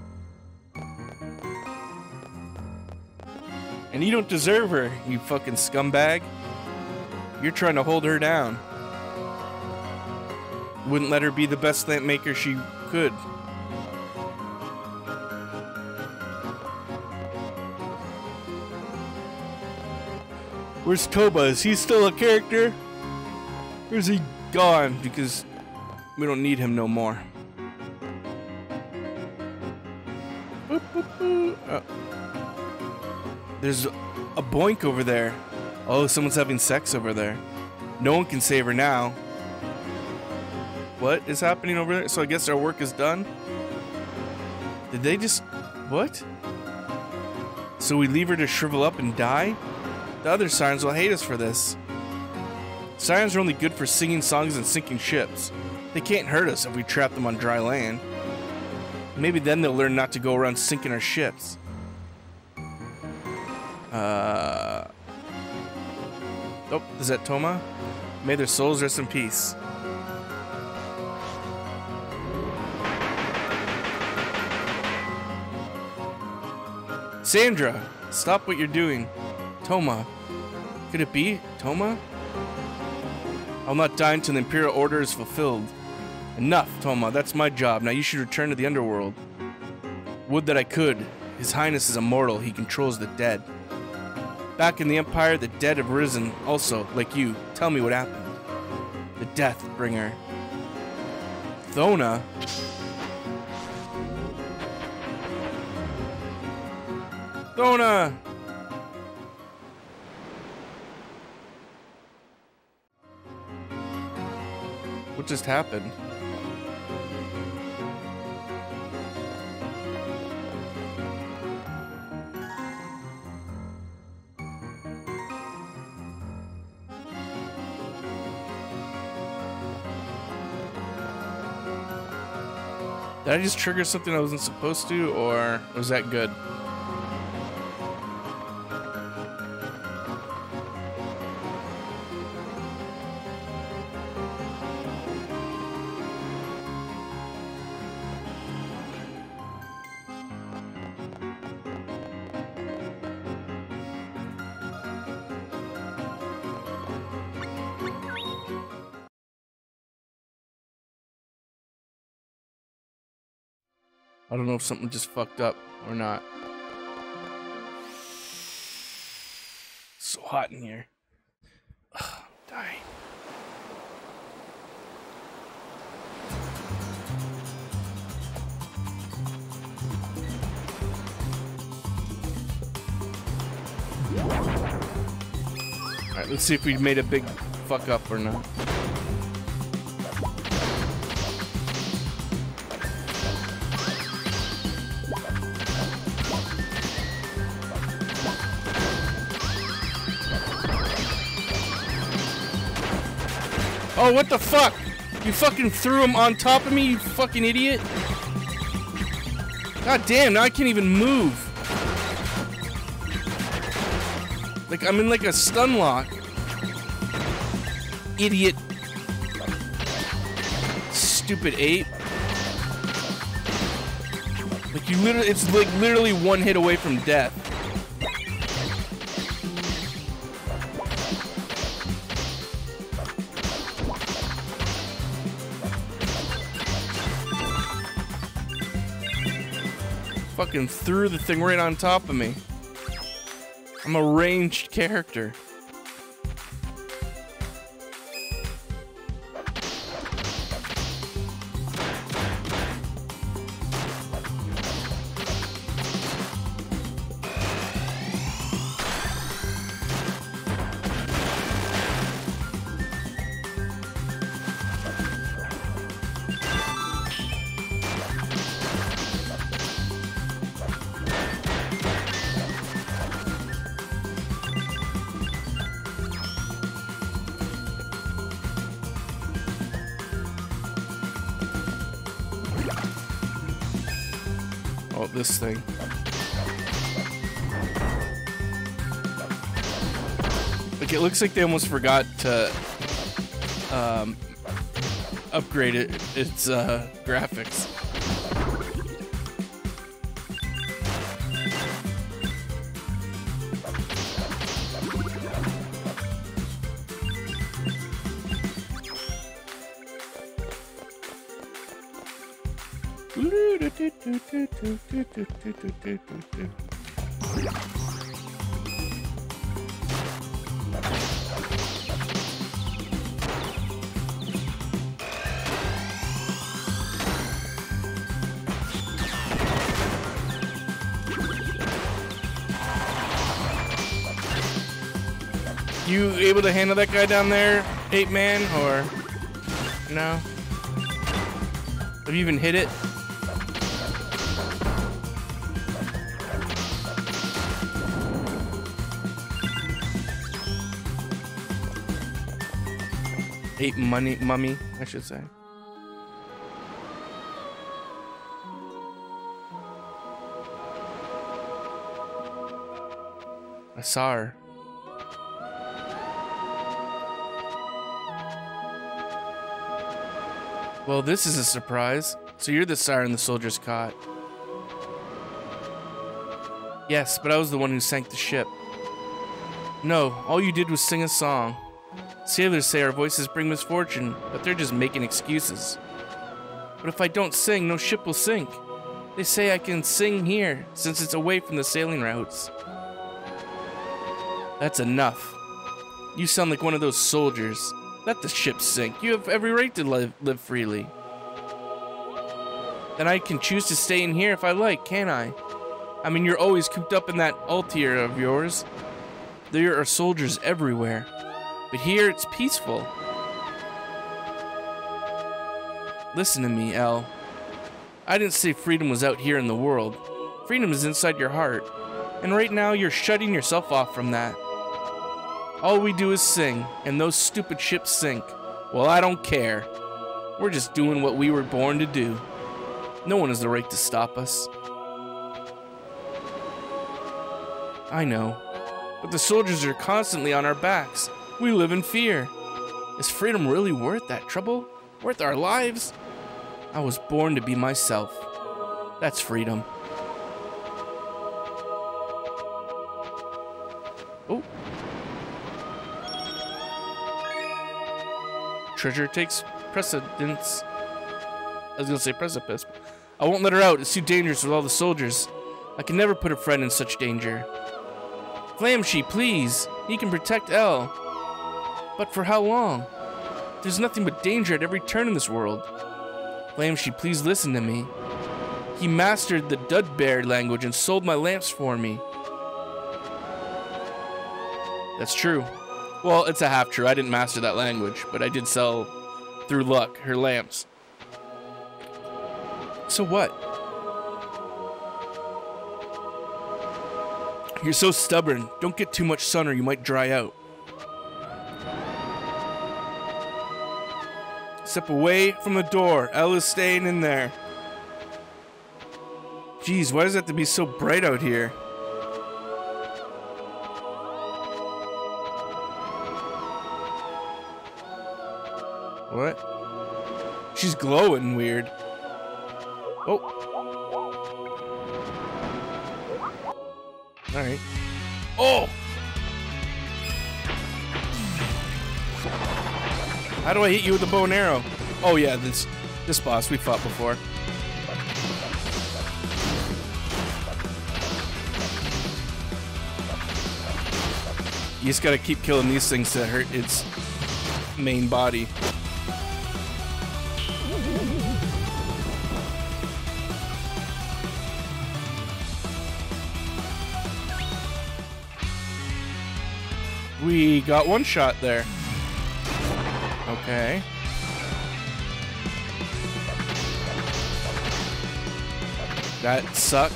And you don't deserve her, you fucking scumbag. You're trying to hold her down. Wouldn't let her be the best lamp maker she could. Where's Toba? Is he still a character? Or is he gone? Because we don't need him no more. Boop, boop, boop. Oh. There's a boink over there. Oh, someone's having sex over there. No one can save her now. What is happening over there? So I guess our work is done. Did they just... What? So we leave her to shrivel up and die? The other sirens will hate us for this. Sirens are only good for singing songs and sinking ships. They can't hurt us if we trap them on dry land. Maybe then they'll learn not to go around sinking our ships. Oh, is that Thoma? May their souls rest in peace. Sandra, stop what you're doing. Thoma. Could it be Thoma? I'll not die until the Imperial Order is fulfilled. Enough, Thoma. That's my job. Now you should return to the underworld. Would that I could. His Highness is immortal. He controls the dead. Back in the Empire, the dead have risen also, like you. Tell me what happened. The Death Bringer. Thoma? Thoma! What just happened? Did I just trigger something I wasn't supposed to, or was that good? I don't know if something just fucked up or not. It's so hot in here. Ugh, I'm dying. Alright, let's see if we made a big fuck up or not. Oh, what the fuck? You fucking threw him on top of me, you fucking idiot. God damn, now I can't even move. Like, I'm in like a stun lock. Idiot. Stupid ape. Like, you literally, it's like literally one hit away from death. Fucking threw the thing right on top of me. I'm a ranged character. This thing. Like, it looks like they almost forgot to upgrade it, its graphics. You able to handle that guy down there, ape man, or no? Have you even hit it? Ape money, mummy, I should say. I saw her. Well, this is a surprise. So you're the siren the soldiers caught. Yes, but I was the one who sank the ship. No, all you did was sing a song. Sailors say our voices bring misfortune, but they're just making excuses. But if I don't sing, no ship will sink. They say I can sing here, since it's away from the sailing routes. That's enough. You sound like one of those soldiers. Let the ship sink. You have every right to live freely. Then I can choose to stay in here if I like, can't I? I mean, you're always cooped up in that altier of yours. There are soldiers everywhere. But here, it's peaceful. Listen to me, Elle. I didn't say freedom was out here in the world. Freedom is inside your heart. And right now, you're shutting yourself off from that. All we do is sing, and those stupid ships sink. Well, I don't care. We're just doing what we were born to do. No one has the right to stop us. I know. But the soldiers are constantly on our backs. We live in fear. Is freedom really worth that trouble? Worth our lives? I was born to be myself. That's freedom. Oh. Treasure takes precedence. I was gonna say precipice. I won't let her out. It's too dangerous with all the soldiers. I can never put a friend in such danger. Flameshe, please. He can protect Elle. But for how long? There's nothing but danger at every turn in this world. Flameshe, please listen to me. He mastered the Dudbear language and sold my lamps for me. That's true. Well, it's a half true. I didn't master that language, but I did sell, through luck, her lamps. So what? You're so stubborn. Don't get too much sun or you might dry out. Step away from the door. Elle is staying in there. Jeez, why does it have to be so bright out here? What? She's glowing weird. Oh. Alright. Oh! How do I hit you with the bow and arrow? Oh yeah, this boss we fought before. You just gotta keep killing these things to hurt its main body. We got one shot there. Okay. That sucked.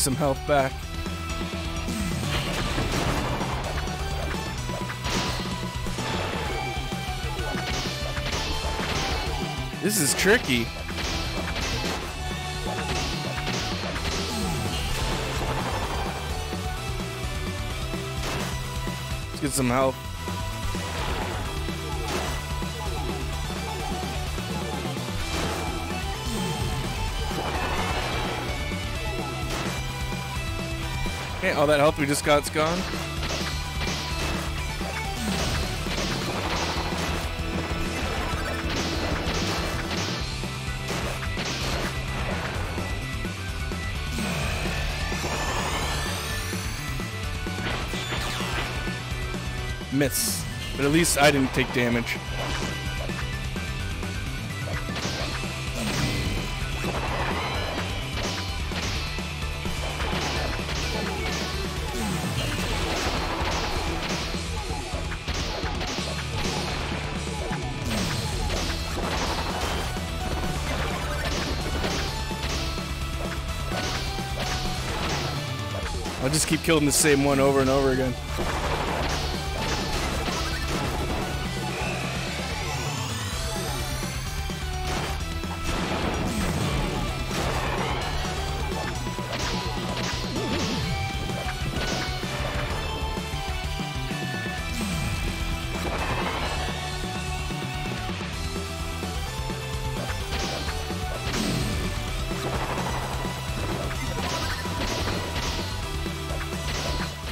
Some health back. This is tricky. Let's get some health. Okay, all that health we just got's gone. Miss. But at least I didn't take damage. I'll just keep killing the same one over and over again.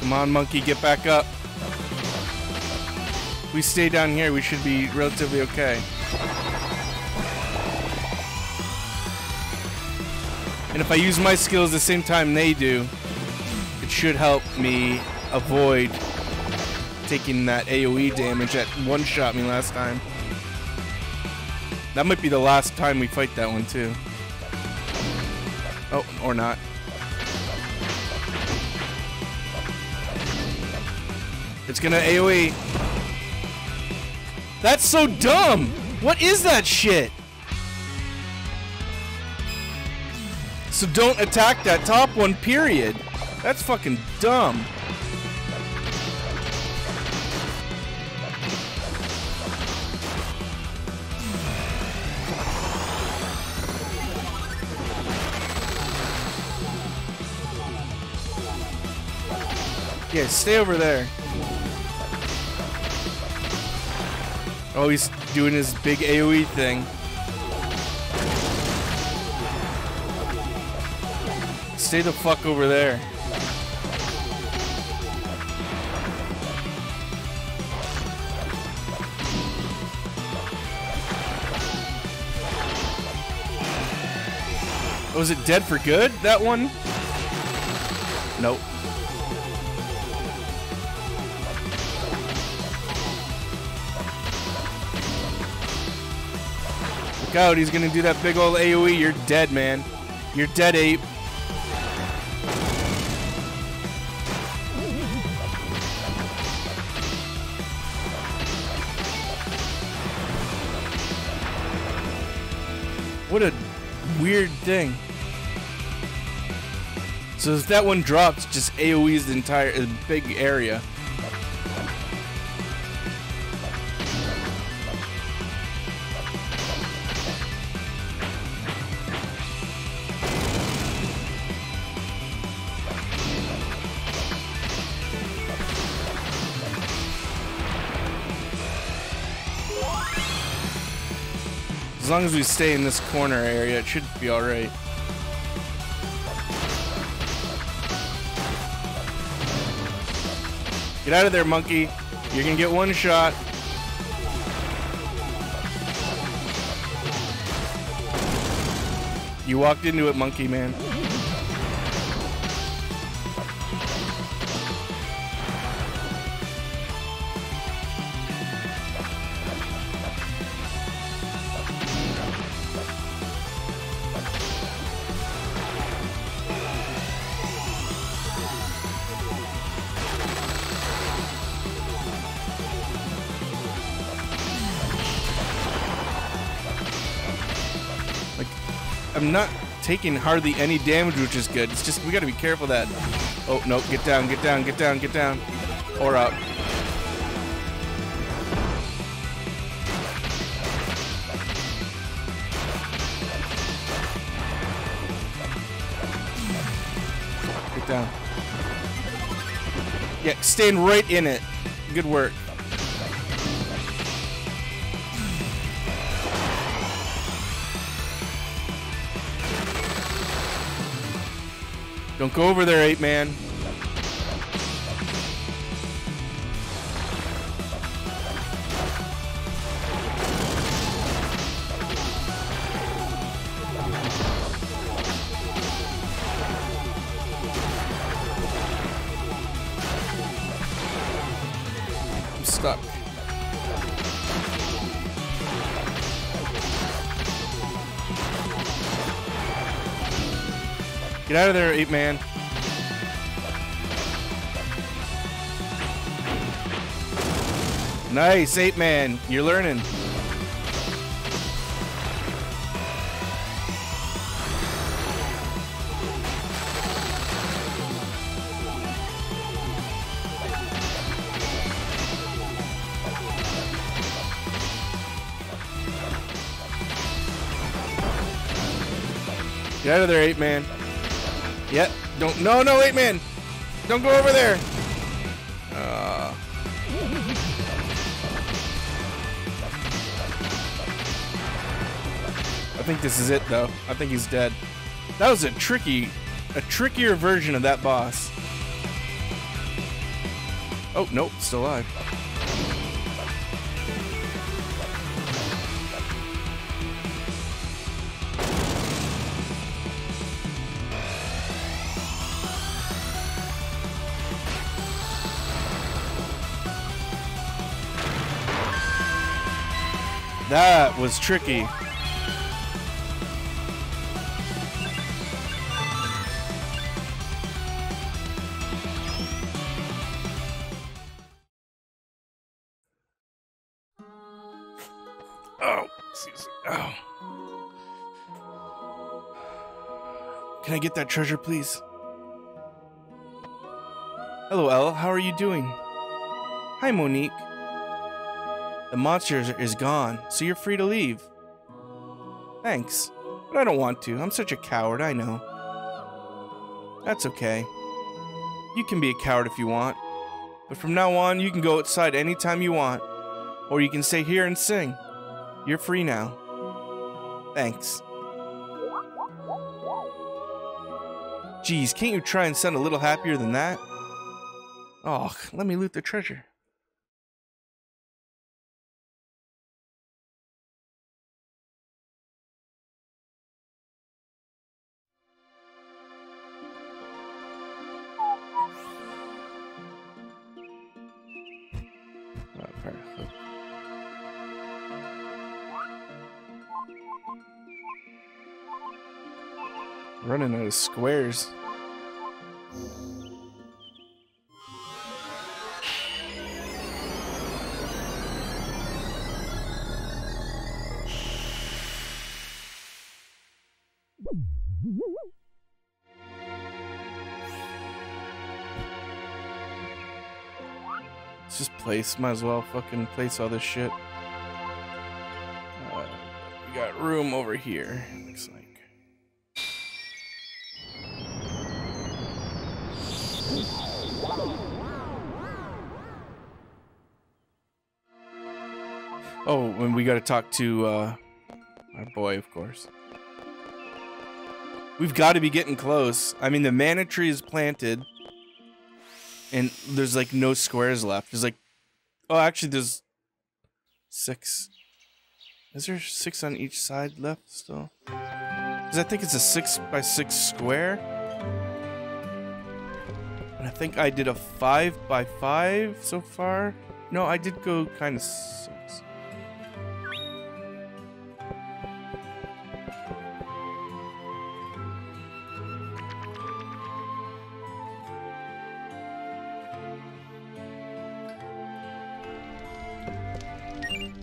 Come on, monkey, get back up. If we stay down here, we should be relatively okay. And if I use my skills the same time they do, it should help me avoid taking that AoE damage that one-shot me last time. That might be the last time we fight that one, too. Oh, or not. It's gonna AoE. That's so dumb! What is that shit? So don't attack that top one, period. That's fucking dumb. Yeah, stay over there. Oh, he's doing his big AoE thing. Stay the fuck over there. Oh, is it dead for good, that one? Nope. Look out, he's gonna do that big old AoE. You're dead, man. You're dead, ape. What a weird thing. So if that one drops, just AoEs the entire big area. As long as we stay in this corner area, it should be alright. Get out of there, monkey. You're gonna get one shot. You walked into it, monkey man. I'm not taking hardly any damage, which is good. It's just we gotta be careful that. Oh no! Get down! Get down! Get down! Get down! Or out. Get down. Yeah, staying right in it. Good work. Don't go over there, ape man. I'm stuck. Get out of there, ape man. Nice, ape man. You're learning. Get out of there, ape man. Yep. Don't. No, no, wait, man. Don't go over there. I think this is it, though. I think he's dead. That was a trickier version of that boss. Oh, nope, still alive. That was tricky. Oh, excuse me. Oh. Can I get that treasure, please? Hello, Elle. How are you doing? Hi, Monique. The monster is gone, so you're free to leave. Thanks, but I don't want to. I'm such a coward, I know. That's okay. You can be a coward if you want, but from now on, you can go outside anytime you want, or you can stay here and sing. You're free now. Thanks. Geez, can't you try and sound a little happier than that? Oh, let me loot the treasure. Running out of squares. Let's just place. Might as well fucking place all this shit. We got room over here. Looks like. Oh, and we gotta talk to our boy, of course. We've gotta be getting close. I mean, the mana tree is planted, and there's like no squares left. There's like, oh, actually, there's 6. Is there 6 on each side left still? Because I think it's a 6 by 6 square, and I think I did a 5 by 5 so far. No, I did go kind of.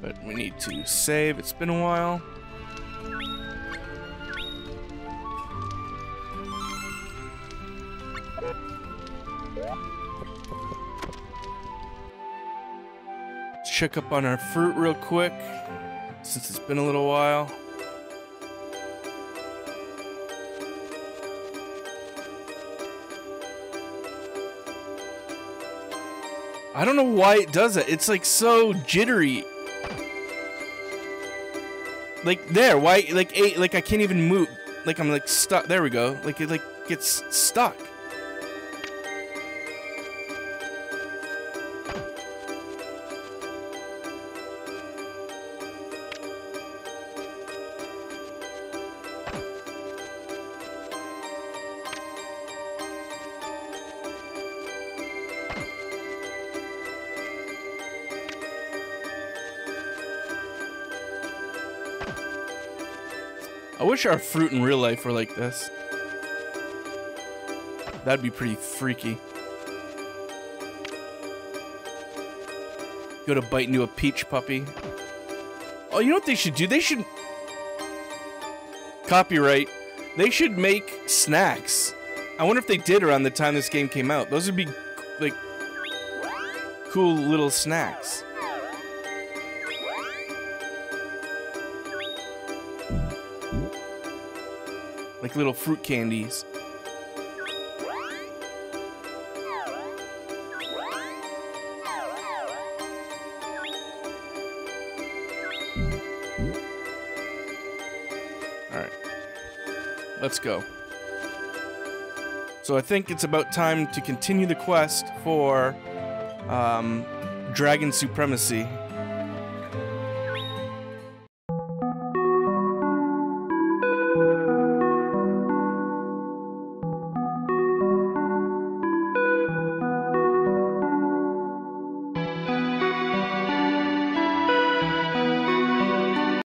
But we need to save. It's been a while. Let's check up on our fruit real quick, since it's been a little while. I don't know why it does it. It's like so jittery. Like there, why? Like eight? Like I can't even move. Like I'm like stuck. There we go. Like it like gets stuck. I wish our fruit in real life were like this. That'd be pretty freaky. Go to bite into a peach puppy. Oh, you know what they should do? They should... Copyright. They should make snacks. I wonder if they did around the time this game came out. Those would be, like, cool little snacks. Like little fruit candies. Alright. Let's go. So I think it's about time to continue the quest for Dragon Supremacy.